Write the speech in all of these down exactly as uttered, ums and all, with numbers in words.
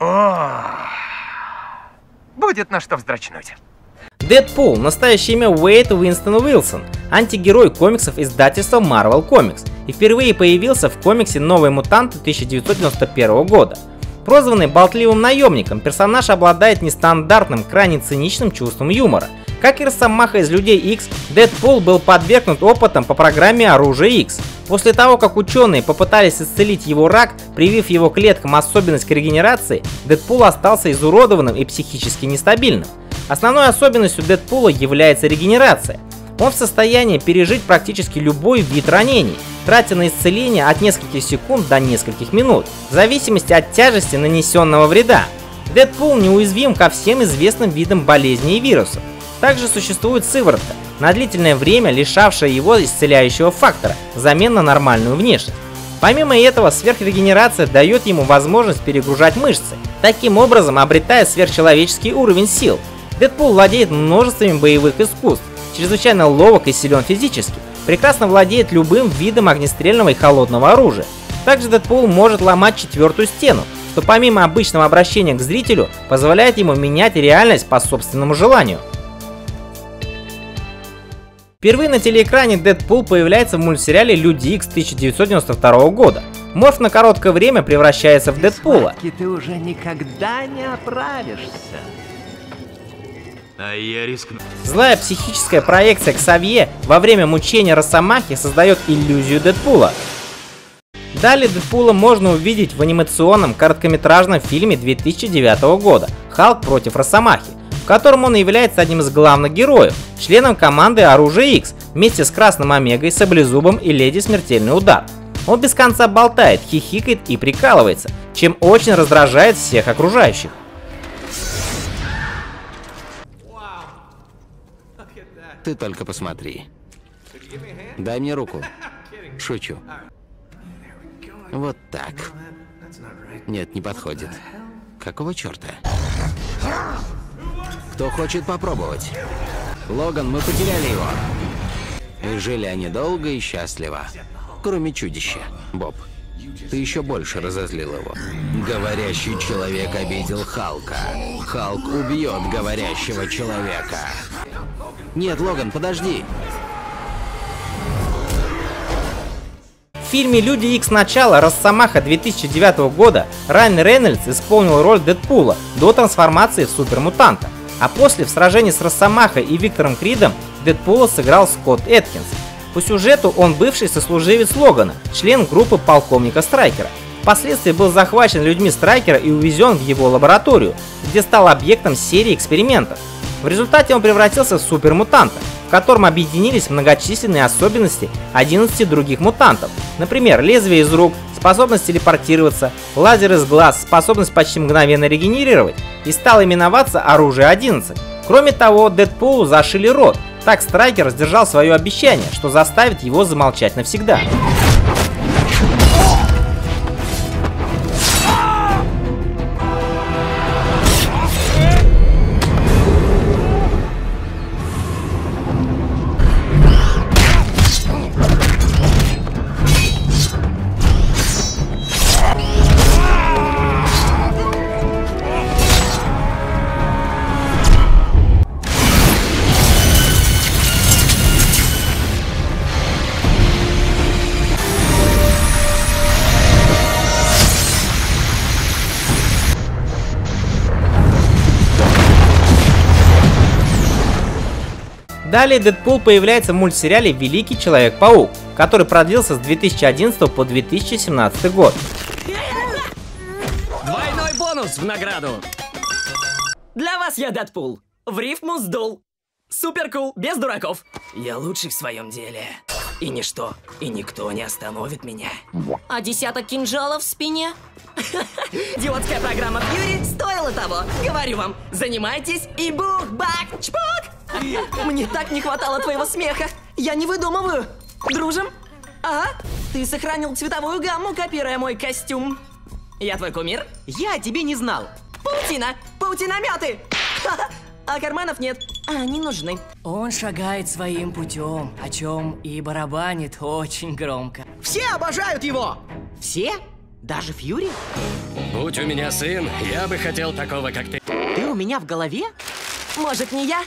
О, будет на что вздрачнуть. Дэдпул, настоящее имя Уэйд Уинстон Уилсон, антигерой комиксов издательства Marvel Comics, и впервые появился в комиксе «Новые мутанты» тысяча девятьсот девяносто первого года. Прозванный болтливым наемником, персонаж обладает нестандартным, крайне циничным чувством юмора. Как и Росомаха из Людей Икс, Дэдпул был подвергнут опытам по программе «Оружие Икс». После того, как ученые попытались исцелить его рак, привив его клеткам особенность к регенерации, Дэдпул остался изуродованным и психически нестабильным. Основной особенностью Дэдпула является регенерация. Он в состоянии пережить практически любой вид ранений, тратя на исцеление от нескольких секунд до нескольких минут, в зависимости от тяжести нанесенного вреда. Дэдпул неуязвим ко всем известным видам болезней и вирусов. Также существует сыворотка, на длительное время лишавшая его исцеляющего фактора, взамен на нормальную внешность. Помимо этого, сверхрегенерация дает ему возможность перегружать мышцы, таким образом обретая сверхчеловеческий уровень сил. Дэдпул владеет множеством боевых искусств, чрезвычайно ловок и силен физически, прекрасно владеет любым видом огнестрельного и холодного оружия. Также Дэдпул может ломать четвертую стену, что помимо обычного обращения к зрителю, позволяет ему менять реальность по собственному желанию. Впервые на телеэкране Дэдпул появляется в мультсериале «Люди Икс» тысяча девятьсот девяносто второго года. Морф на короткое время превращается в Дэдпула. Ты уже никогда не оправишься. А я рискну. Злая психическая проекция Ксавье во время мучения Росомахи создает иллюзию Дэдпула. Далее Дэдпула можно увидеть в анимационном короткометражном фильме две тысячи девятого года «Халк против Росомахи», в котором он является одним из главных героев, членом команды Оружие Икс, вместе с Красным Омегой, Саблезубом и Леди Смертельный Удар. Он без конца болтает, хихикает и прикалывается, чем очень раздражает всех окружающих. Ты только посмотри. Дай мне руку. Шучу. Вот так. Нет, не подходит. Какого черта? Кто хочет попробовать? Логан, мы потеряли его. И жили они долго и счастливо. Кроме чудища. Боб, ты еще больше разозлил его. Говорящий человек обидел Халка. Халк убьет говорящего человека. Нет, Логан, подожди. В фильме «Люди Икс. Начало. Росомаха» две тысячи девятого года Райан Рейнольдс исполнил роль Дэдпула до трансформации в супермутанта. А после, в сражении с Росомахой и Виктором Кридом, Дэдпула сыграл Скотт Эткинс. По сюжету он бывший сослуживец Логана, член группы полковника Страйкера. Впоследствии был захвачен людьми Страйкера и увезен в его лабораторию, где стал объектом серии экспериментов. В результате он превратился в супермутанта, в котором объединились многочисленные особенности одиннадцати других мутантов. Например, лезвие из рук, способность телепортироваться, лазер из глаз, способность почти мгновенно регенерировать, и стал именоваться Оружие-одиннадцать. Кроме того, Дэдпулу зашили рот, так Страйкер сдержал свое обещание, что заставит его замолчать навсегда. Далее Дэдпул появляется в мультсериале «Великий Человек-паук», который продлился с две тысячи одиннадцатого по две тысячи семнадцатый год. Двойной бонус в награду! Для вас я Дэдпул. В рифму сдул. Супер кул, без дураков. Я лучший в своем деле. И ничто, и никто не остановит меня. А десяток кинжалов в спине? Идиотская программа Фьюри стоила того. Говорю вам, занимайтесь и бух-бак-чпок! Мне так не хватало твоего смеха. Я не выдумываю. Дружим? Ага. Ты сохранил цветовую гамму, копируя мой костюм. Я твой кумир? Я о тебе не знал. Паутина! Паутинометы! А карманов нет. Они нужны. Он шагает своим путем, о чем и барабанит очень громко. Все обожают его! Все? Даже Фьюри? Будь у меня сын, я бы хотел такого, как ты. Ты у меня в голове? Может, не я?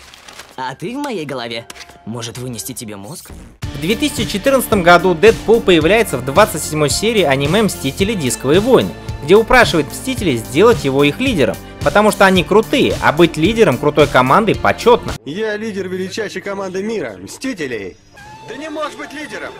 А ты в моей голове. Может, вынести тебе мозг? В две тысячи четырнадцатом году Дэдпул появляется в двадцать седьмой серии аниме «Мстители. Дисковые войны», где упрашивает Мстителей сделать его их лидером, потому что они крутые, а быть лидером крутой команды почетно. Я лидер величайшей команды мира, Мстителей. Ты не можешь быть лидером.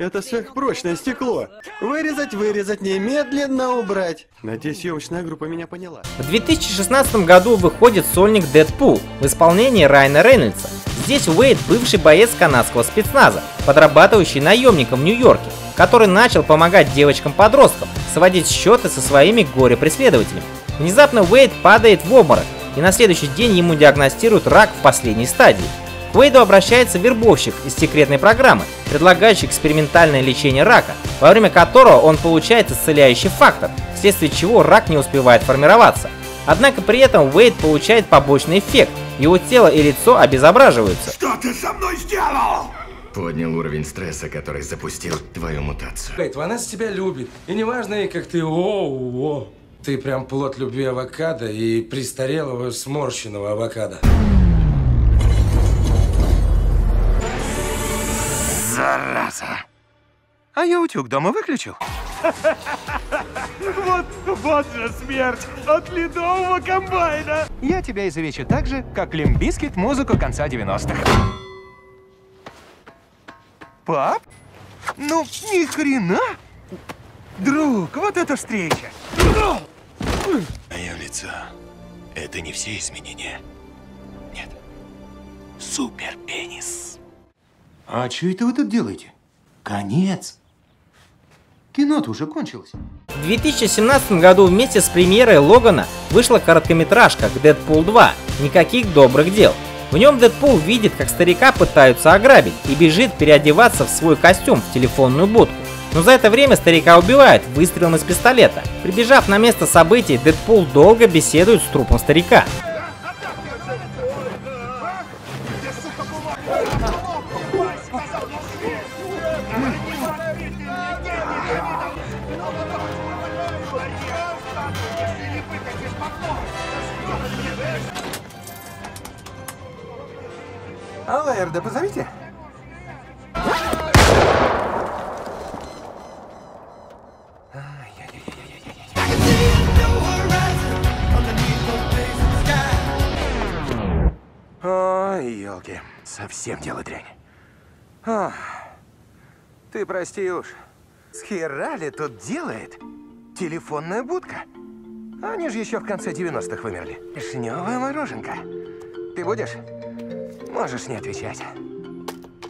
Это сверхпрочное стекло. Вырезать, вырезать, немедленно убрать. Надеюсь, съемочная группа меня поняла. В две тысячи шестнадцатом году выходит сольник «Дэдпул» в исполнении Райана Рейнольдса. Здесь Уэйд – бывший боец канадского спецназа, подрабатывающий наемником в Нью-Йорке, который начал помогать девочкам-подросткам сводить счеты со своими горе-преследователями. Внезапно Уэйд падает в обморок, и на следующий день ему диагностируют рак в последней стадии. К Уэйду обращается вербовщик из секретной программы, предлагающий экспериментальное лечение рака, во время которого он получает исцеляющий фактор, вследствие чего рак не успевает формироваться. Однако при этом Уэйд получает побочный эффект, его тело и лицо обезображиваются. Что ты со мной сделал? Поднял уровень стресса, который запустил твою мутацию. Уэйд, Ванесса тебя любит, и неважно, как ты... О-о-о. Ты прям плод любви авокадо и престарелого сморщенного авокадо. Зараза! А я утюг дома выключил. Вот, вот же смерть от ледового комбайна! Я тебя изувечу так же, как Лимбискет музыку конца девяностых. Пап? Ну, ни хрена! Друг, вот эта встреча! Мое лицо. Это не все изменения. Нет. Супер пенис. А что это вы тут делаете? Конец. Кино-то уже кончилось. В две тысячи семнадцатом году вместе с премьерой Логана вышла короткометражка «Дэдпул два. Никаких добрых дел». В нем Дэдпул видит, как старика пытаются ограбить, и бежит переодеваться в свой костюм в телефонную будку. Но за это время старика убивают выстрелом из пистолета. Прибежав на место событий, Дэдпул долго беседует с трупом старика. Алла, Эрда, позовите. Ой, елки, совсем дело дрянь. А, ты прости уж, с хера ли тут делает телефонная будка? Они же еще в конце девяностых вымерли. Вишневая мороженка. Ты будешь? Можешь не отвечать.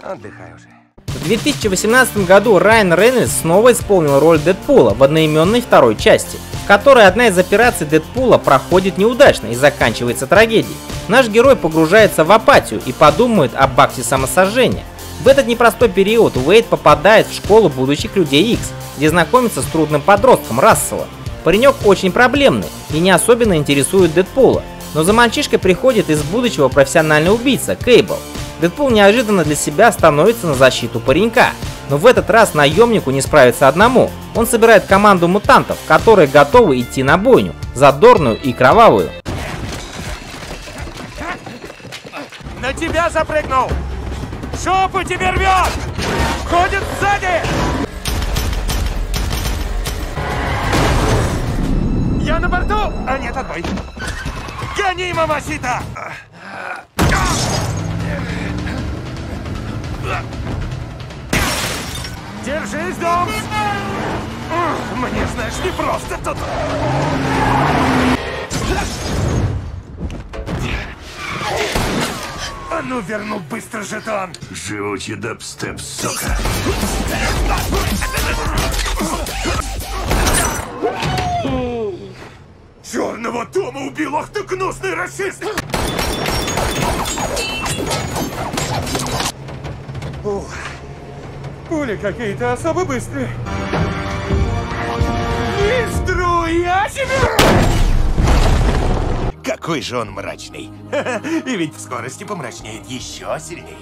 Отдыхай уже. В две тысячи восемнадцатом году Райан Рейнольдс снова исполнил роль Дэдпула в одноименной второй части, в которой одна из операций Дэдпула проходит неудачно и заканчивается трагедией. Наш герой погружается в апатию и подумает об акте самосожжения. В этот непростой период Уэйд попадает в школу будущих Людей Икс, где знакомится с трудным подростком Расселом. Паренек очень проблемный и не особенно интересует Дэдпула. Но за мальчишкой приходит из будущего профессиональный убийца Кейбл. Дэдпул неожиданно для себя становится на защиту паренька. Но в этот раз наемнику не справится одному. Он собирает команду мутантов, которые готовы идти на бойню, задорную и кровавую. На тебя запрыгнул! Шопу тебе рвет! Ходит сзади! Я на борту! А нет, отбой! Гони, мамасита! Держись, дом! Мне, знаешь, не просто тут! А ну, верну быстро жетон! Живучий дабстеп, сука! Черного дома убил, ах ты гнусный расист! О, пули какие-то особо быстрые. Нифтруя себе! Какой же он мрачный. И ведь в скорости помрачнеет еще сильней.